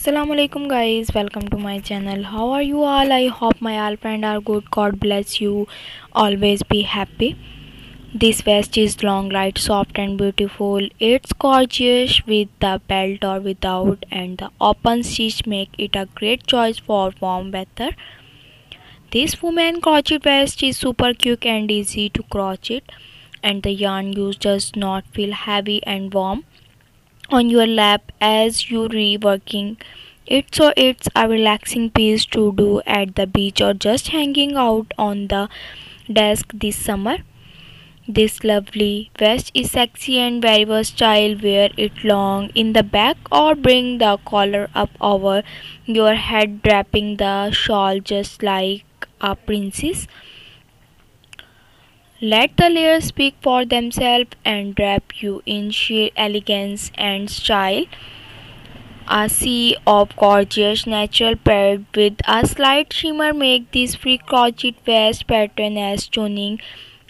Assalamualaikum guys, welcome to my channel. How are you all? I hope my all friends are good. God bless you. Always be happy. This vest is long, light, soft and beautiful. It's gorgeous with the belt or without, and the open stitch make it a great choice for warm weather. This woman crochet vest is super quick and easy to crochet, and the yarn used does not feel heavy and warm on your lap as you reworking it, so it's a relaxing piece to do at the beach or just hanging out on the desk this summer. This lovely vest is sexy and very versatile. Wear it long in the back or bring the collar up over your head, wrapping the shawl just like a princess. Let the layers speak for themselves and wrap you in sheer elegance and style. A sea of gorgeous natural paired with a slight shimmer make this free crochet vest pattern as stunning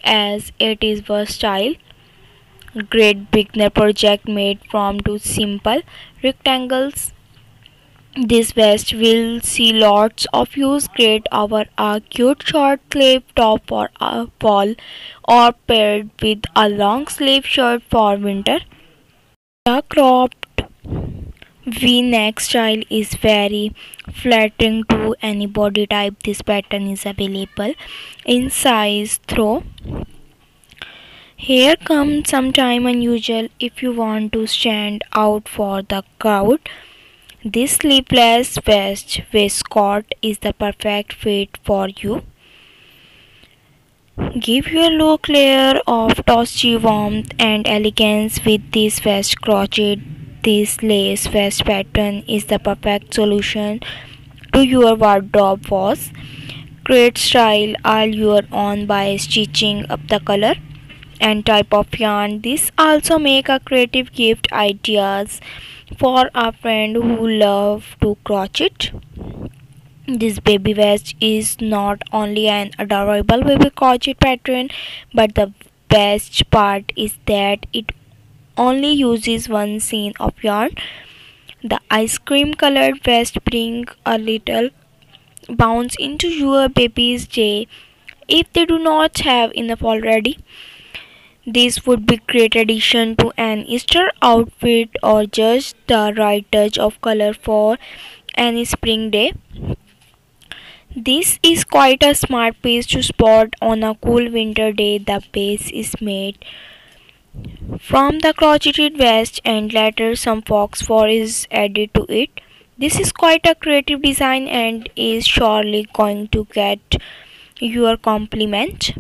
as it is versatile. Great beginner project made from two simple rectangles. This vest will see lots of use. Great over a cute short sleeve top for a fall, or paired with a long sleeve shirt for winter. The cropped V-neck style is very flattering to any body type. This pattern is available in size through. Here comes sometime unusual if you want to stand out for the crowd. This sleeveless waistcoat is the perfect fit for you. Give your look layer of toasty warmth and elegance with this vest crochet. This lace vest pattern is the perfect solution to your wardrobe was. Create style all your own by stitching up the color and type of yarn. This also make a creative gift ideas for a friend who love to crochet. This baby vest is not only an adorable baby crochet pattern, but the best part is that it only uses one skein of yarn. The ice cream colored vest bring a little bounce into your baby's day if they do not have enough already. This would be great addition to an Easter outfit or just the right touch of color for any spring day. This is quite a smart piece to spot on a cool winter day. The base is made from the crocheted vest and later some fox fur is added to it. This is quite a creative design and is surely going to get your compliment.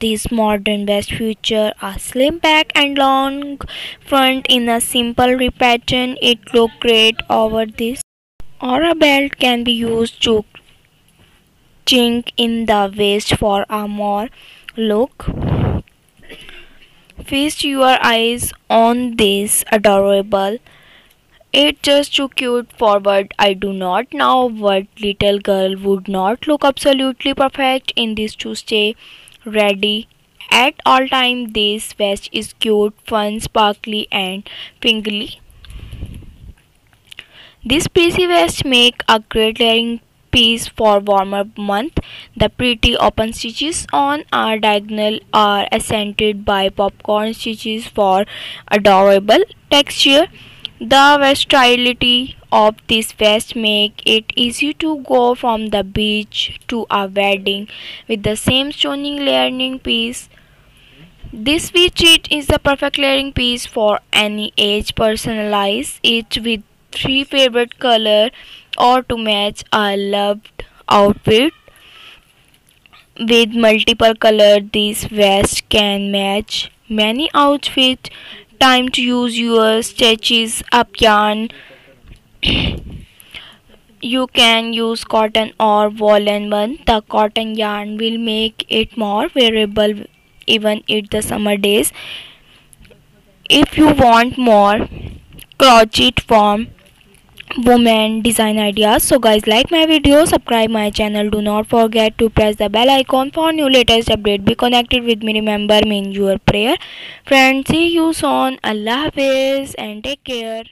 This modern vest features a slim back and long front in a simple rib pattern. It looks great over this, or a belt can be used to chink in the waist for a more look. Feast your eyes on this adorable. It's just too cute for word. I do not know what little girl would not look absolutely perfect in this to stay ready at all time. This vest is cute, fun, sparkly and fingly. This pretty vest make a great layering piece for warmer month. The pretty open stitches on our diagonal are accented by popcorn stitches for adorable texture. The versatility of this vest make it easy to go from the beach to a wedding with the same stunning layering piece. This V-cheat is the perfect layering piece for any age. Personalize it with three favorite color or to match a loved outfit. With multiple color, this vest can match many outfits. Time to use your stitches up yarn. You can use cotton or woolen one. The cotton yarn will make it more wearable even in the summer days. If you want more crochet form woman design ideas, so guys, like my video, subscribe my channel, do not forget to press the bell icon for new latest update. Be connected with me, remember me in your prayer, friends. See you soon. Allah Hafiz and take care.